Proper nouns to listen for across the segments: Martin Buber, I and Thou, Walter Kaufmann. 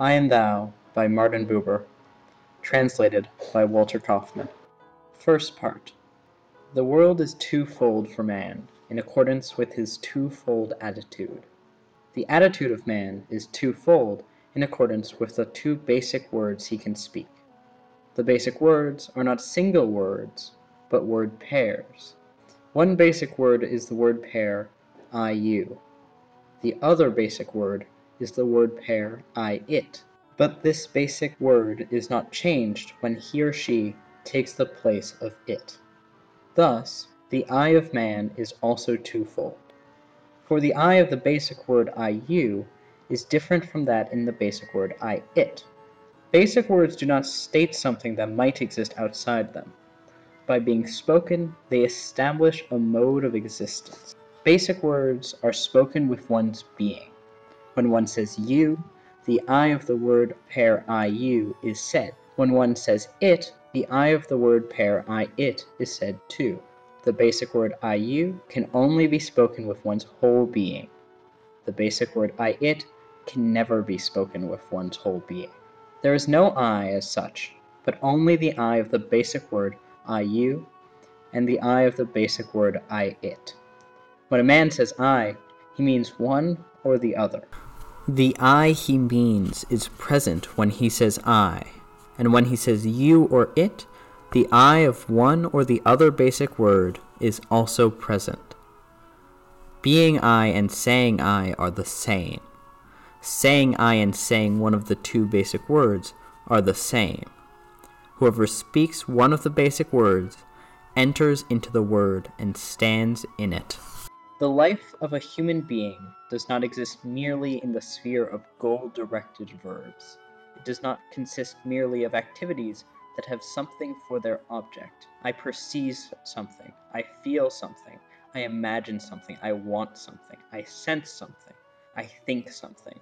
I Am Thou by Martin Buber, translated by Walter Kaufmann. First part. The world is twofold for man, in accordance with his twofold attitude. The attitude of man is twofold in accordance with the two basic words he can speak. The basic words are not single words, but word pairs. One basic word is the word pair, I-you. The other basic word is the word pair, I-it. But this basic word is not changed when he or she takes the place of it. Thus, the I of man is also twofold. For the I of the basic word, I-you, is different from that in the basic word, I-it. Basic words do not state something that might exist outside them. By being spoken, they establish a mode of existence. Basic words are spoken with one's being. When one says you, the I of the word pair I-you is said. When one says it, the I of the word pair I-it is said too. The basic word I-you can only be spoken with one's whole being. The basic word I-it can never be spoken with one's whole being. There is no I as such, but only the I of the basic word I-you and the I of the basic word I-it. When a man says I, he means one or the other. The I he means is present when he says I, and when he says you or it, the I of one or the other basic word is also present. Being I and saying I are the same. Saying I and saying one of the two basic words are the same. Whoever speaks one of the basic words enters into the word and stands in it. The life of a human being does not exist merely in the sphere of goal-directed verbs. It does not consist merely of activities that have something for their object. I perceive something. I feel something. I imagine something. I want something. I sense something. I think something.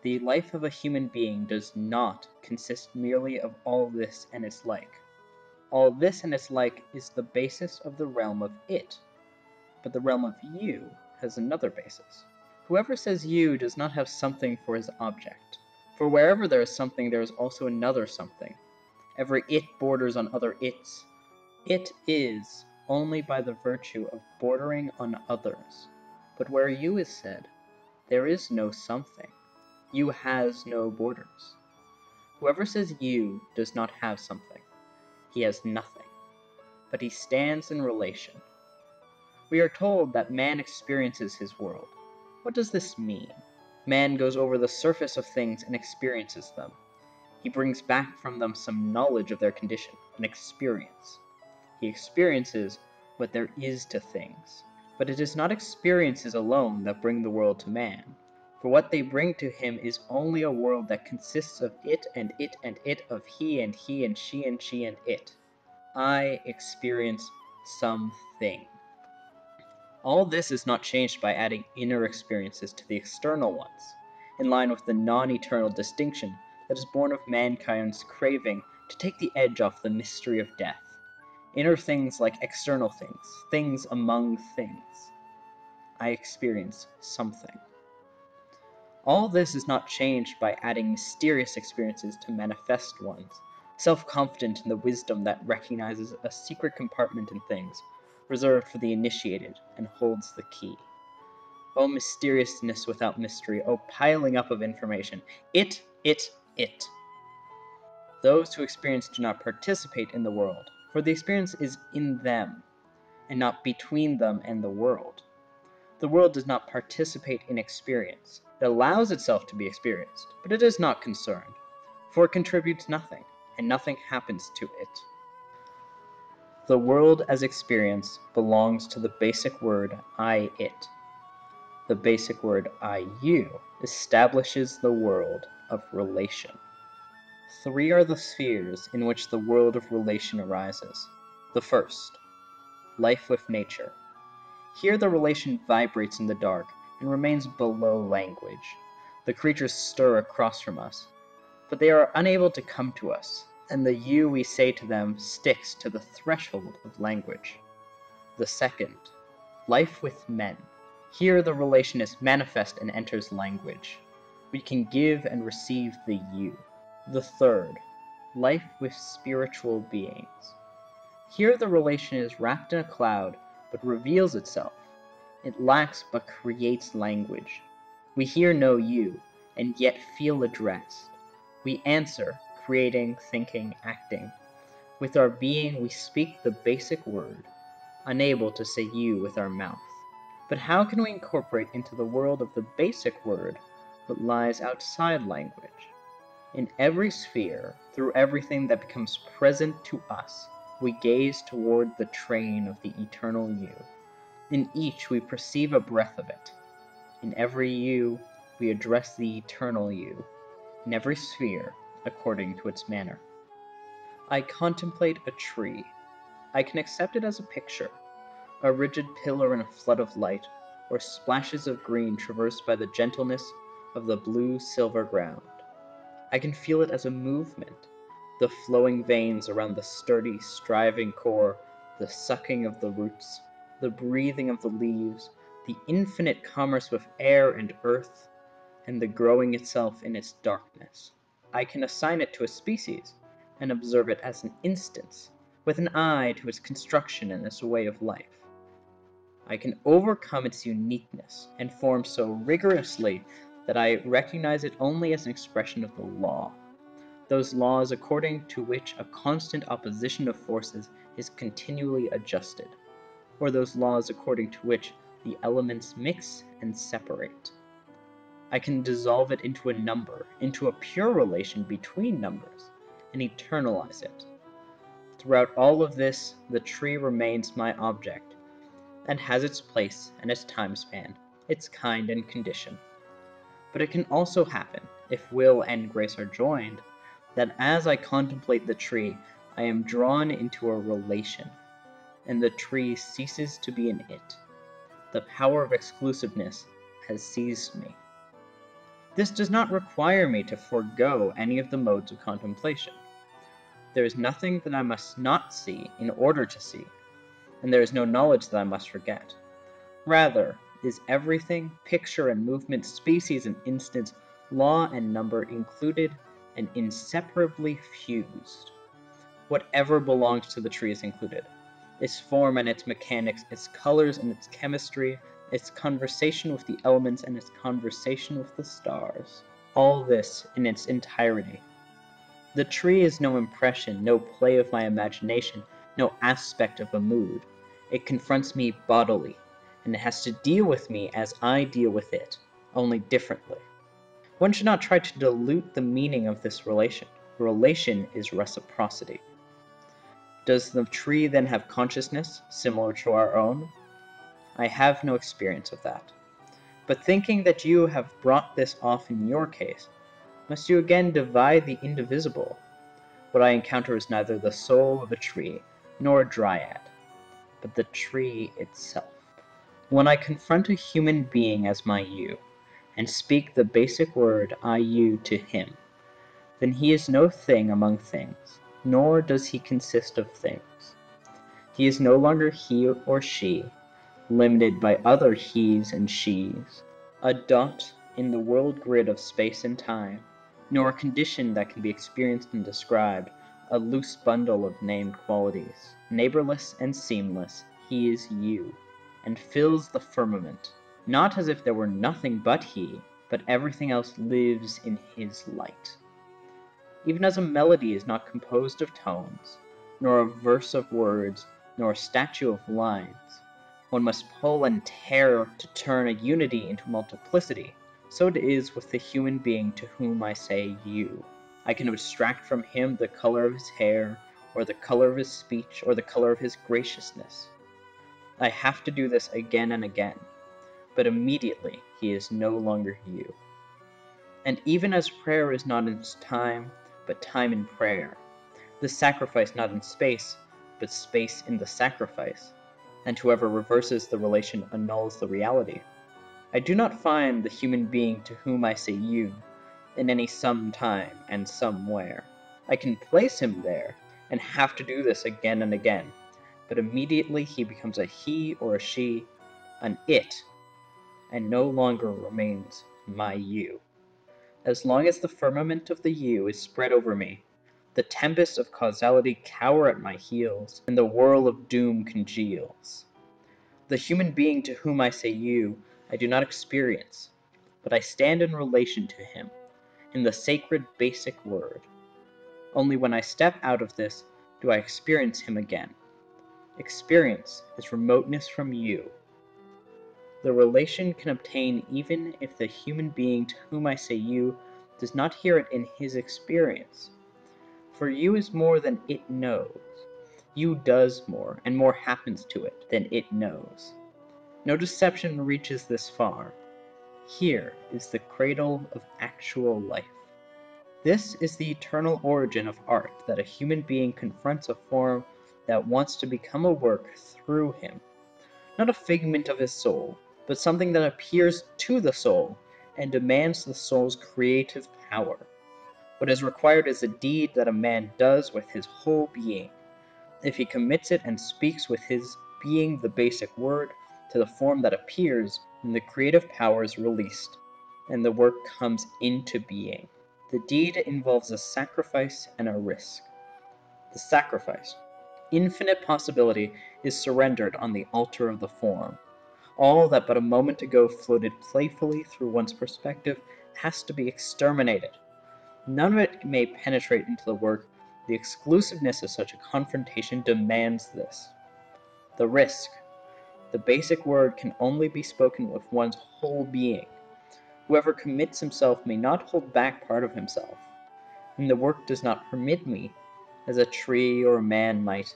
The life of a human being does not consist merely of all this and its like. All this and its like is the basis of the realm of it. But the realm of you has another basis. Whoever says you does not have something for his object. For wherever there is something, there is also another something. Every it borders on other its. It is only by the virtue of bordering on others. But where you is said, there is no something. You has no borders. Whoever says you does not have something. He has nothing. But he stands in relation. We are told that man experiences his world. What does this mean? Man goes over the surface of things and experiences them. He brings back from them some knowledge of their condition, an experience. He experiences what there is to things. But it is not experiences alone that bring the world to man. For what they bring to him is only a world that consists of it and it and it, of he and he and she and she and it. I experience something. All this is not changed by adding inner experiences to the external ones, in line with the non-eternal distinction that is born of mankind's craving to take the edge off the mystery of death. Inner things like external things, things among things. I experience something. All this is not changed by adding mysterious experiences to manifest ones, self-confident in the wisdom that recognizes a secret compartment in things, reserved for the initiated, and holds the key. O mysteriousness without mystery, O piling up of information, it, it, it. Those who experience do not participate in the world, for the experience is in them, and not between them and the world. The world does not participate in experience. It allows itself to be experienced, but it is not concerned, for it contributes nothing, and nothing happens to it. The world as experience belongs to the basic word I-it. The basic word I-you establishes the world of relation. Three are the spheres in which the world of relation arises. The first, life with nature. Here the relation vibrates in the dark and remains below language. The creatures stir across from us, but they are unable to come to us, and the you we say to them sticks to the threshold of language. The second, life with men. Here the relation is manifest and enters language. We can give and receive the you. The third, life with spiritual beings. Here the relation is wrapped in a cloud, but reveals itself. It lacks but creates language. We hear no you, and yet feel addressed. We answer, creating, thinking, acting. With our being, we speak the basic word, unable to say you with our mouth. But how can we incorporate into the world of the basic word what lies outside language? In every sphere, through everything that becomes present to us, we gaze toward the train of the eternal you. In each, we perceive a breath of it. In every you, we address the eternal you, in every sphere, according to its manner. I contemplate a tree. I can accept it as a picture, a rigid pillar in a flood of light, or splashes of green traversed by the gentleness of the blue silver ground. I can feel it as a movement, the flowing veins around the sturdy, striving core, the sucking of the roots, the breathing of the leaves, the infinite commerce with air and earth, and the growing itself in its darkness. I can assign it to a species, and observe it as an instance, with an eye to its construction and its way of life. I can overcome its uniqueness, and form so rigorously that I recognize it only as an expression of the law, those laws according to which a constant opposition of forces is continually adjusted, or those laws according to which the elements mix and separate. I can dissolve it into a number, into a pure relation between numbers, and eternalize it. Throughout all of this, the tree remains my object, and has its place and its time span, its kind and condition. But it can also happen, if will and grace are joined, that as I contemplate the tree, I am drawn into a relation, and the tree ceases to be an it. The power of exclusiveness has seized me. This does not require me to forego any of the modes of contemplation. There is nothing that I must not see in order to see, and there is no knowledge that I must forget. Rather, is everything, picture and movement, species and instance, law and number included and inseparably fused. Whatever belongs to the tree is included. Its form and its mechanics, its colors and its chemistry, its conversation with the elements and its conversation with the stars. All this in its entirety. The tree is no impression, no play of my imagination, no aspect of a mood. It confronts me bodily, and it has to deal with me as I deal with it, only differently. One should not try to dilute the meaning of this relation. Relation is reciprocity. Does the tree then have consciousness, similar to our own? I have no experience of that. But thinking that you have brought this off in your case, must you again divide the indivisible? What I encounter is neither the soul of a tree, nor a dryad, but the tree itself. When I confront a human being as my you, and speak the basic word I you to him, then he is no thing among things, nor does he consist of things. He is no longer he or she, limited by other he's and she's, a dot in the world grid of space and time, nor a condition that can be experienced and described, a loose bundle of named qualities. Neighborless and seamless, he is you, and fills the firmament, not as if there were nothing but he, but everything else lives in his light. Even as a melody is not composed of tones, nor a verse of words, nor a statue of lines, one must pull and tear to turn a unity into multiplicity, so it is with the human being to whom I say you. I can abstract from him the color of his hair, or the color of his speech, or the color of his graciousness. I have to do this again and again, but immediately he is no longer you. And even as prayer is not in time, but time in prayer, the sacrifice not in space, but space in the sacrifice, and whoever reverses the relation annuls the reality. I do not find the human being to whom I say you in any some time and somewhere. I can place him there and have to do this again and again, but immediately he becomes a he or a she, an it, and no longer remains my you. as long as the firmament of the yew is spread over me. The tempests of causality cower at my heels, and the whirl of doom congeals. The human being to whom I say you, I do not experience, but I stand in relation to him, in the sacred basic word. Only when I step out of this do I experience him again. Experience is remoteness from you. The relation can obtain even if the human being to whom I say you does not hear it in his experience. For you is more than it knows. You does more, and more happens to it than it knows. No deception reaches this far. Here is the cradle of actual life. This is the eternal origin of art, that a human being confronts a form that wants to become a work through him. Not a figment of his soul, but something that appears to the soul and demands the soul's creative power. What is required is a deed that a man does with his whole being. If he commits it and speaks with his being the basic word to the form that appears, then the creative power is released, and the work comes into being. The deed involves a sacrifice and a risk. The sacrifice, infinite possibility, is surrendered on the altar of the form. All that but a moment ago floated playfully through one's perspective has to be exterminated. None of it may penetrate into the work. The exclusiveness of such a confrontation demands this. The risk, the basic word can only be spoken with one's whole being. Whoever commits himself may not hold back part of himself, and the work does not permit me, as a tree or a man might,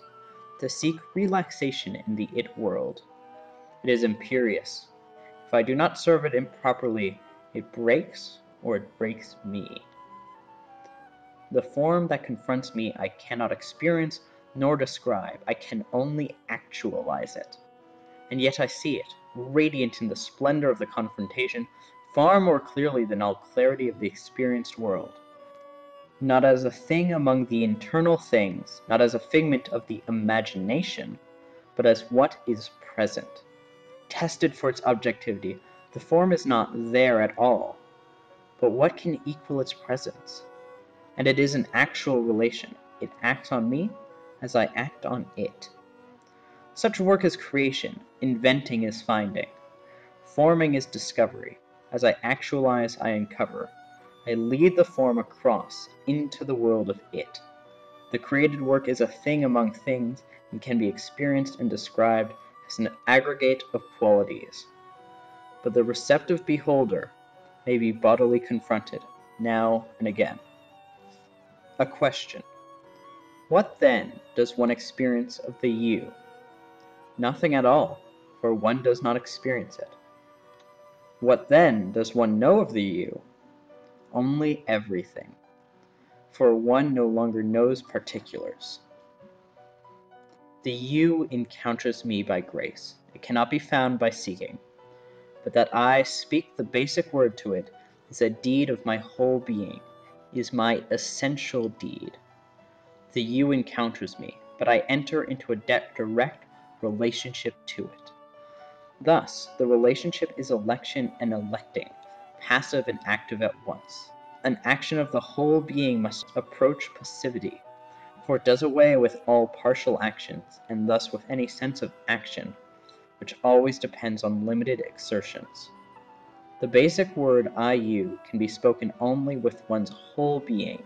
to seek relaxation in the it world. It is imperious. If I do not serve it improperly, it breaks, or it breaks me. The form that confronts me I cannot experience nor describe. I can only actualize it. And yet I see it, radiant in the splendor of the confrontation, far more clearly than all clarity of the experienced world. Not as a thing among the internal things, not as a figment of the imagination, but as what is present. Tested for its objectivity, the form is not there at all. But what can equal its presence? And it is an actual relation. It acts on me as I act on it. Such work is creation, inventing is finding, forming is discovery. As I actualize, I uncover. I lead the form across into the world of it. The created work is a thing among things and can be experienced and described as an aggregate of qualities. But the receptive beholder may be bodily confronted now and again. A question. What then does one experience of the you? Nothing at all, for one does not experience it. What then does one know of the you? Only everything, for one no longer knows particulars. The you encounters me by grace. It cannot be found by seeking. But that I speak the basic word to it is a deed of my whole being, is my essential deed. The you encounters me, but I enter into a direct relationship to it. Thus, the relationship is election and electing, passive and active at once. An action of the whole being must approach passivity, for it does away with all partial actions, and thus with any sense of action, which always depends on limited exertions. The basic word I-you can be spoken only with one's whole being.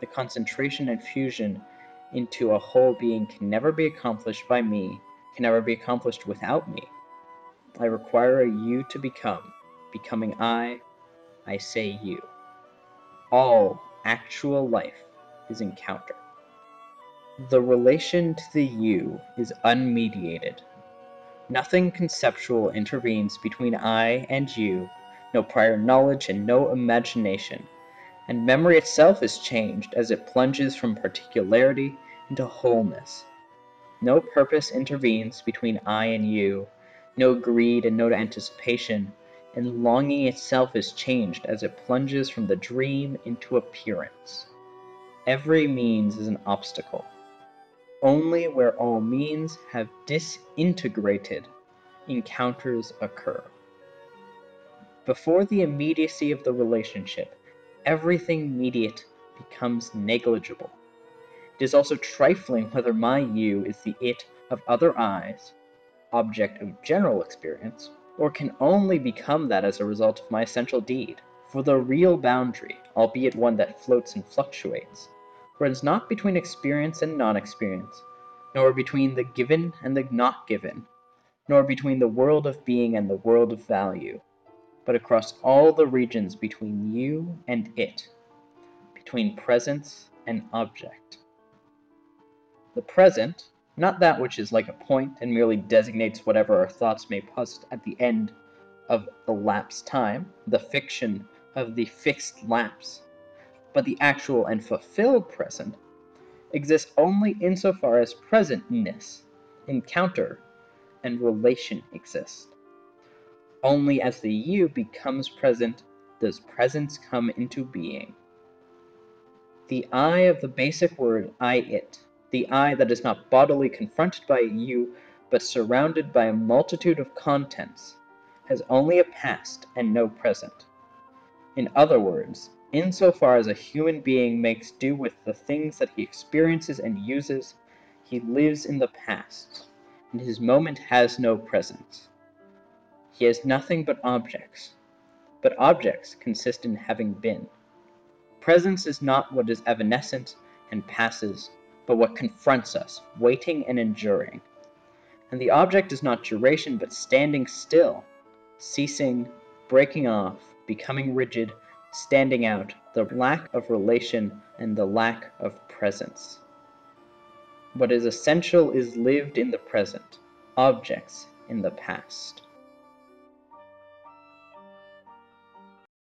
The concentration and fusion into a whole being can never be accomplished by me, can never be accomplished without me. I require a you to become. Becoming I say you. All actual life is encounter. The relation to the you is unmediated. Nothing conceptual intervenes between I and you, no prior knowledge and no imagination, and memory itself is changed as it plunges from particularity into wholeness. No purpose intervenes between I and you, no greed and no anticipation, and longing itself is changed as it plunges from the dream into appearance. Every means is an obstacle. Only where all means have disintegrated, encounters occur. Before the immediacy of the relationship, everything mediate becomes negligible. It is also trifling whether my you is the it of other eyes, object of general experience, or can only become that as a result of my essential deed. For the real boundary, albeit one that floats and fluctuates, runs not between experience and non-experience, nor between the given and the not given, nor between the world of being and the world of value, but across all the regions between you and it, between presence and object. The present, not that which is like a point and merely designates whatever our thoughts may posit at the end of elapsed time, the fiction of the fixed lapse, but the actual and fulfilled present, exists only insofar as presentness, encounter, and relation exist. Only as the you becomes present does presence come into being. The I of the basic word I-it, the I that is not bodily confronted by you, but surrounded by a multitude of contents, has only a past and no present. In other words, insofar as a human being makes do with the things that he experiences and uses, he lives in the past, and his moment has no present. He has nothing but objects consist in having been. Presence is not what is evanescent and passes, but what confronts us, waiting and enduring. And the object is not duration, but standing still, ceasing, breaking off, becoming rigid, standing out, the lack of relation and the lack of presence. What is essential is lived in the present, objects in the past.